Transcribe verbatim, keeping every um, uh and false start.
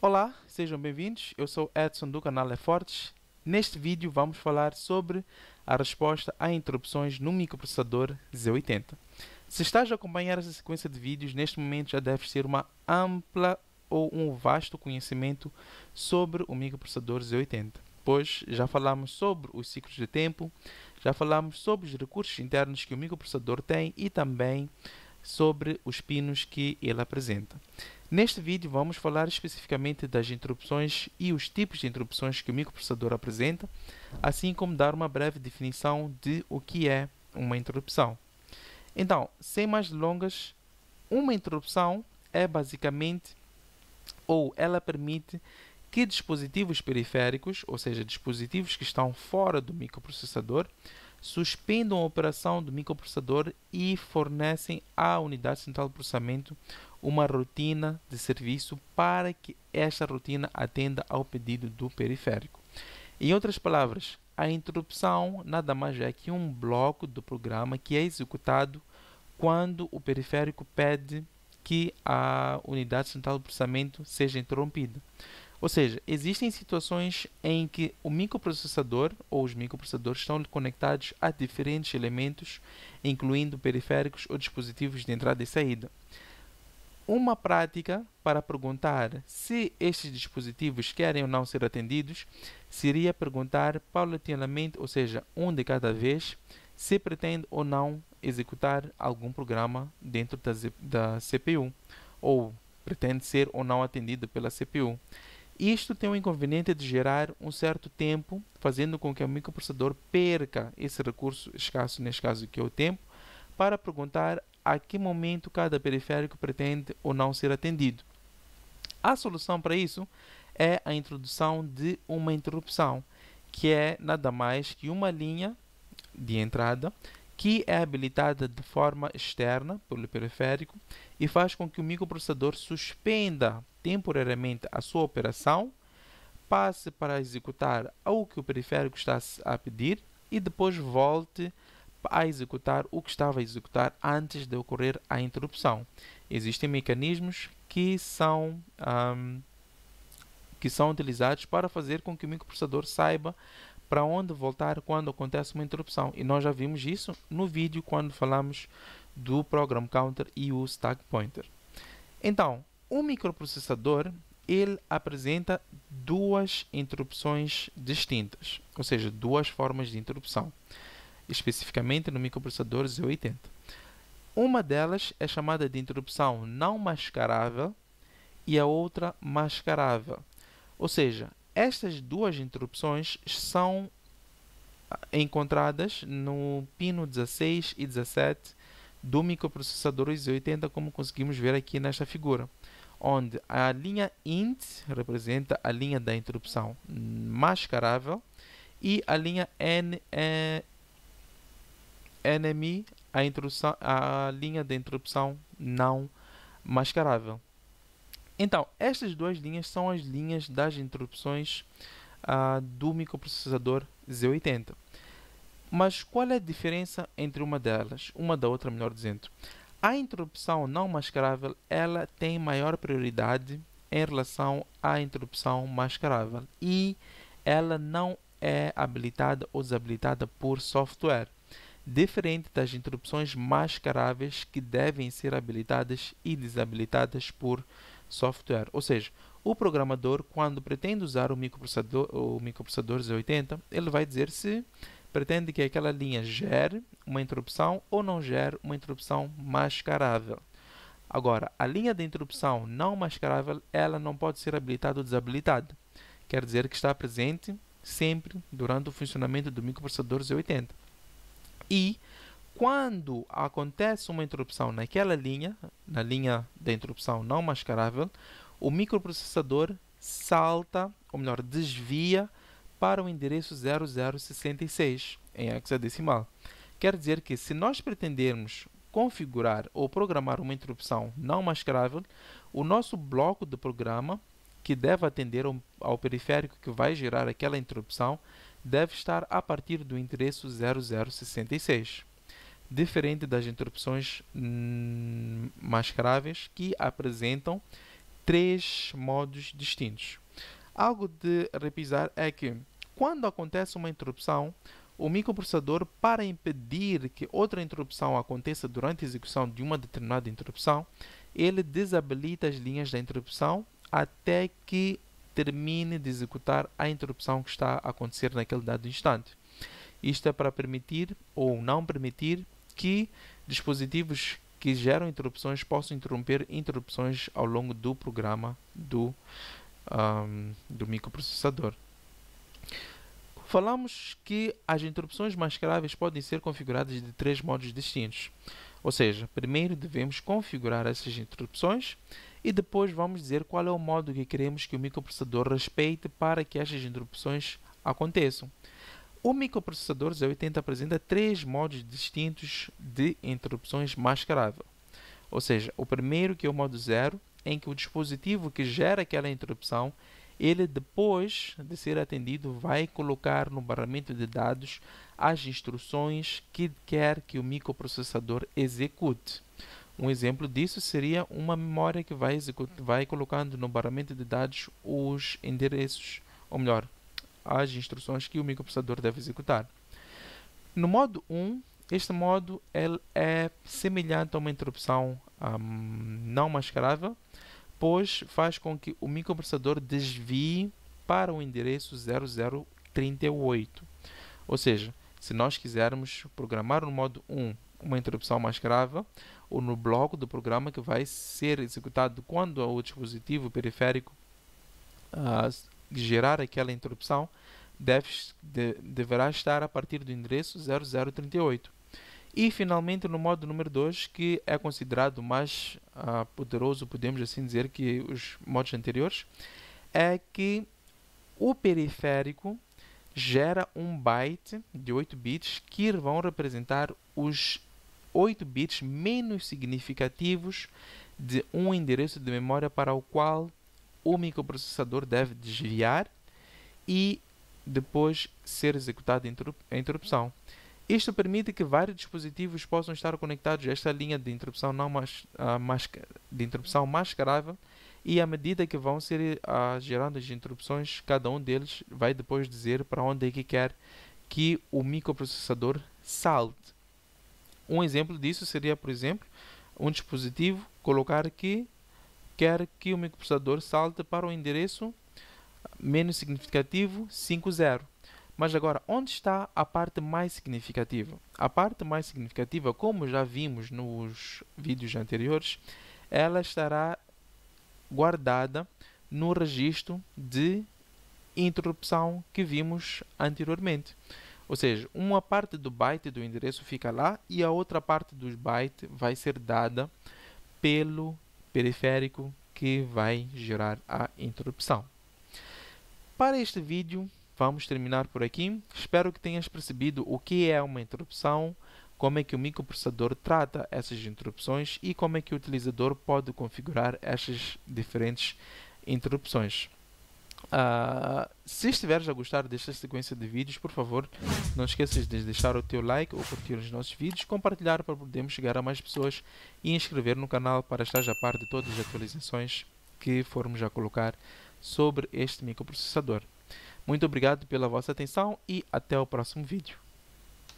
Olá, sejam bem-vindos. Eu sou Edson do canal É Fortes. Neste vídeo vamos falar sobre a resposta a interrupções no microprocessador Z oitenta. Se estás a acompanhar essa sequência de vídeos, neste momento já deves ter uma ampla ou um vasto conhecimento sobre o microprocessador Z oitenta, pois já falámos sobre os ciclos de tempo, já falámos sobre os recursos internos que o microprocessador tem e também sobre os pinos que ele apresenta. Neste vídeo vamos falar especificamente das interrupções e os tipos de interrupções que o microprocessador apresenta, assim como dar uma breve definição de o que é uma interrupção. Então, sem mais delongas, uma interrupção é basicamente, ou ela permite que dispositivos periféricos, ou seja, dispositivos que estão fora do microprocessador, suspendam a operação do microprocessador e fornecem à unidade central de processamento uma rotina de serviço para que esta rotina atenda ao pedido do periférico. Em outras palavras, a interrupção nada mais é que um bloco do programa que é executado quando o periférico pede que a unidade central de processamento seja interrompida. Ou seja, existem situações em que o microprocessador ou os microprocessadores estão conectados a diferentes elementos, incluindo periféricos ou dispositivos de entrada e saída. Uma prática para perguntar se estes dispositivos querem ou não ser atendidos seria perguntar paulatinamente, ou seja, um de cada vez, se pretende ou não executar algum programa dentro da, da C P U, ou pretende ser ou não atendido pela C P U. Isto tem o inconveniente de gerar um certo tempo, fazendo com que o microprocessador perca esse recurso escasso, neste caso que é o tempo, para perguntar a que momento cada periférico pretende ou não ser atendido. A solução para isso é a introdução de uma interrupção, que é nada mais que uma linha de entrada que é habilitada de forma externa pelo periférico e faz com que o microprocessador suspenda temporariamente a sua operação, passe para executar o que o periférico está a pedir e depois volte a executar o que estava a executar antes de ocorrer a interrupção. Existem mecanismos que são, um, que são utilizados para fazer com que o microprocessador saiba para onde voltar quando acontece uma interrupção. E nós já vimos isso no vídeo quando falamos do Program Counter e o Stack Pointer. Então, o microprocessador ele apresenta duas interrupções distintas, ou seja, duas formas de interrupção, especificamente no microprocessador Z oitenta. Uma delas é chamada de interrupção não mascarável e a outra mascarável. Ou seja, estas duas interrupções são encontradas no pino dezasseis e dezassete do microprocessador Z oitenta, como conseguimos ver aqui nesta figura, onde a linha I N T representa a linha da interrupção mascarável e a linha N, é, N M I, a, interrupção, a linha da interrupção não mascarável. Então, estas duas linhas são as linhas das interrupções uh, do microprocessador Z oitenta. Mas qual é a diferença entre uma delas, uma da outra, melhor dizendo? A interrupção não mascarável, ela tem maior prioridade em relação à interrupção mascarável e ela não é habilitada ou desabilitada por software, diferente das interrupções mascaráveis que devem ser habilitadas e desabilitadas por software. Ou seja, o programador, quando pretende usar o microprocessador, o microprocessador Z oitenta, ele vai dizer se pretende que aquela linha gere uma interrupção ou não gere uma interrupção mascarável. Agora, a linha de interrupção não mascarável, ela não pode ser habilitada ou desabilitada. Quer dizer que está presente sempre durante o funcionamento do microprocessador Z oitenta. E quando acontece uma interrupção naquela linha, na linha da interrupção não mascarável, o microprocessador salta, ou melhor, desvia para o endereço zero zero sessenta e seis em hexadecimal. Quer dizer que se nós pretendermos configurar ou programar uma interrupção não mascarável, o nosso bloco de programa, que deve atender ao periférico que vai gerar aquela interrupção, deve estar a partir do endereço zero zero sessenta e seis. Diferente das interrupções hum, mascaráveis, que apresentam três modos distintos. Algo de repisar é que, quando acontece uma interrupção, o microprocessador, para impedir que outra interrupção aconteça durante a execução de uma determinada interrupção, ele desabilita as linhas da interrupção até que termine de executar a interrupção que está a acontecer naquele dado instante. Isto é para permitir ou não permitir que dispositivos que geram interrupções possam interromper interrupções ao longo do programa do Um, do microprocessador. Falamos que as interrupções mais graves podem ser configuradas de três modos distintos. Ou seja, primeiro devemos configurar essas interrupções e depois vamos dizer qual é o modo que queremos que o microprocessador respeite para que essas interrupções aconteçam. O microprocessador Z oitenta apresenta três modos distintos de interrupções mais graves. Ou seja, o primeiro, que é o modo zero, em que o dispositivo que gera aquela interrupção, ele depois de ser atendido vai colocar no barramento de dados as instruções que quer que o microprocessador execute. Um exemplo disso seria uma memória que vai, vai colocando no barramento de dados os endereços, ou melhor, as instruções que o microprocessador deve executar. No modo um, este modo ele é semelhante a uma interrupção um, não mascarável, pois faz com que o microprocessador desvie para o endereço zero zero trinta e oito. Ou seja, se nós quisermos programar no modo um uma interrupção mascarável, ou no bloco do programa que vai ser executado quando o dispositivo periférico uh, gerar aquela interrupção, deve, de, deverá estar a partir do endereço zero zero trinta e oito. E, finalmente, no modo número dois, que é considerado mais uh, poderoso, podemos assim dizer, que os modos anteriores, é que o periférico gera um byte de oito bits que vão representar os oito bits menos significativos de um endereço de memória para o qual o microprocessador deve desviar e depois ser executada a interrupção. Isto permite que vários dispositivos possam estar conectados a esta linha de interrupção não mas, uh, mas, de interrupção mascarável, e à medida que vão ser uh, gerando as interrupções, cada um deles vai depois dizer para onde é que quer que o microprocessador salte. Um exemplo disso seria, por exemplo, um dispositivo colocar que quer que o microprocessador salte para o endereço menos significativo cinquenta. Mas agora, onde está a parte mais significativa? A parte mais significativa, como já vimos nos vídeos anteriores, ela estará guardada no registro de interrupção que vimos anteriormente. Ou seja, uma parte do byte do endereço fica lá e a outra parte do byte vai ser dada pelo periférico que vai gerar a interrupção. Para este vídeo, vamos terminar por aqui. Espero que tenhas percebido o que é uma interrupção, como é que o microprocessador trata essas interrupções e como é que o utilizador pode configurar essas diferentes interrupções. Uh, se estiveres a gostar desta sequência de vídeos, por favor, não esqueças de deixar o teu like ou curtir os nossos vídeos, compartilhar para podermos chegar a mais pessoas e inscrever no canal para estares a par de todas as atualizações que formos a colocar sobre este microprocessador. Muito obrigado pela vossa atenção e até o próximo vídeo.